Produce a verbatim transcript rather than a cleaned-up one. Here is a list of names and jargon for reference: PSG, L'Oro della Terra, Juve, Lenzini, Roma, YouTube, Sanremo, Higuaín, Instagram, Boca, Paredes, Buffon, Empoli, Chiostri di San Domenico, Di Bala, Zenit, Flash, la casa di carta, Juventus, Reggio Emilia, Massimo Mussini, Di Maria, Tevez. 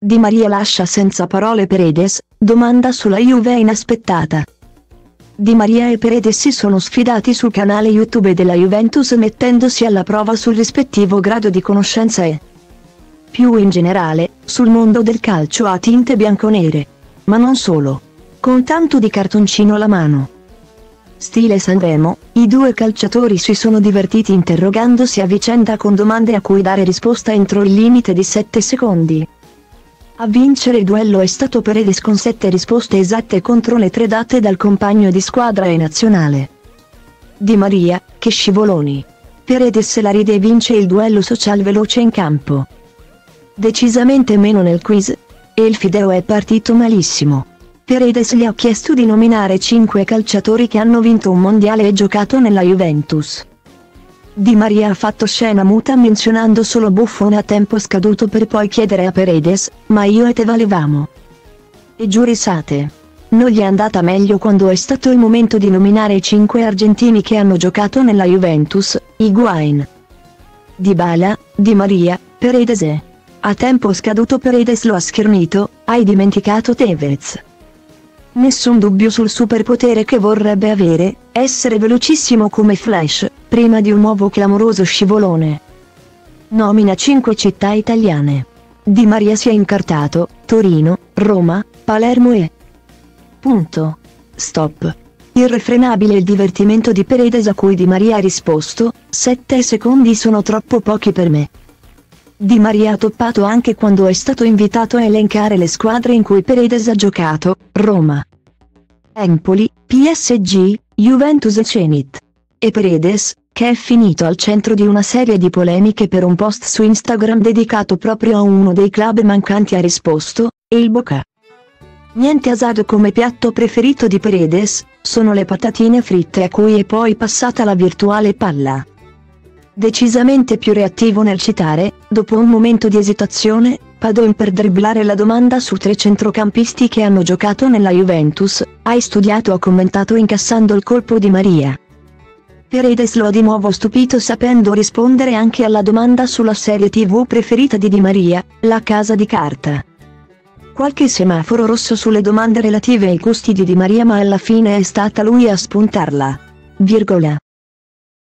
Di Maria lascia senza parole Paredes, domanda sulla Juve inaspettata. Di Maria e Paredes si sono sfidati sul canale YouTube della Juventus mettendosi alla prova sul rispettivo grado di conoscenza e, più in generale, sul mondo del calcio a tinte bianconere. Ma non solo. Con tanto di cartoncino alla mano. Stile Sanremo, i due calciatori si sono divertiti interrogandosi a vicenda con domande a cui dare risposta entro il limite di sette secondi. A vincere il duello è stato Paredes con sette risposte esatte contro le tre date dal compagno di squadra e nazionale. Di Maria, che scivoloni. Paredes la ride e vince il duello social veloce in campo. Decisamente meno nel quiz. E il fideo è partito malissimo. Paredes gli ha chiesto di nominare cinque calciatori che hanno vinto un mondiale e giocato nella Juventus. Di Maria ha fatto scena muta menzionando solo Buffon a tempo scaduto per poi chiedere a Paredes, ma io e te valevamo. E giù risate. Non gli è andata meglio quando è stato il momento di nominare i cinque argentini che hanno giocato nella Juventus, Higuaín, Di Bala, Di Maria, Paredes e. A tempo scaduto Paredes lo ha schernito, hai dimenticato Tevez. Nessun dubbio sul superpotere che vorrebbe avere, essere velocissimo come Flash, prima di un nuovo clamoroso scivolone. Nomina cinque città italiane. Di Maria si è incartato, Torino, Roma, Palermo e... Punto. Stop. Irrefrenabile il divertimento di Paredes a cui Di Maria ha risposto, sette secondi sono troppo pochi per me. Di Maria ha toppato anche quando è stato invitato a elencare le squadre in cui Paredes ha giocato, Roma, Empoli, P S G, Juventus e Zenit. E Paredes, che è finito al centro di una serie di polemiche per un post su Instagram dedicato proprio a uno dei club mancanti, ha risposto, e il Boca. Niente azzardo come piatto preferito di Paredes, sono le patatine fritte a cui è poi passata la virtuale palla. Decisamente più reattivo nel citare, dopo un momento di esitazione, Padoan per dribblare la domanda su tre centrocampisti che hanno giocato nella Juventus, hai studiato, ha commentato incassando il colpo Di Maria. Paredes lo ha di nuovo stupito sapendo rispondere anche alla domanda sulla serie tivù preferita di Di Maria, La Casa di Carta. Qualche semaforo rosso sulle domande relative ai costi di Di Maria, ma alla fine è stata lui a spuntarla. Virgola.